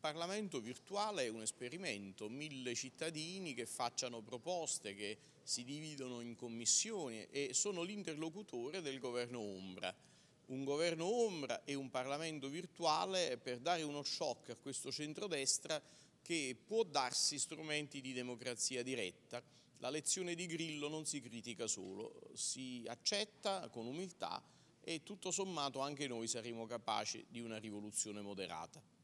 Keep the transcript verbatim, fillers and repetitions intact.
Parlamento virtuale è un esperimento, mille cittadini che facciano proposte, che si dividono in commissioni e sono l'interlocutore del governo ombra. Un governo ombra e un Parlamento virtuale per dare uno shock a questo centrodestra che può darsi strumenti di democrazia diretta. La lezione di Grillo non si critica solo, si accetta con umiltà e tutto sommato anche noi saremo capaci di una rivoluzione moderata.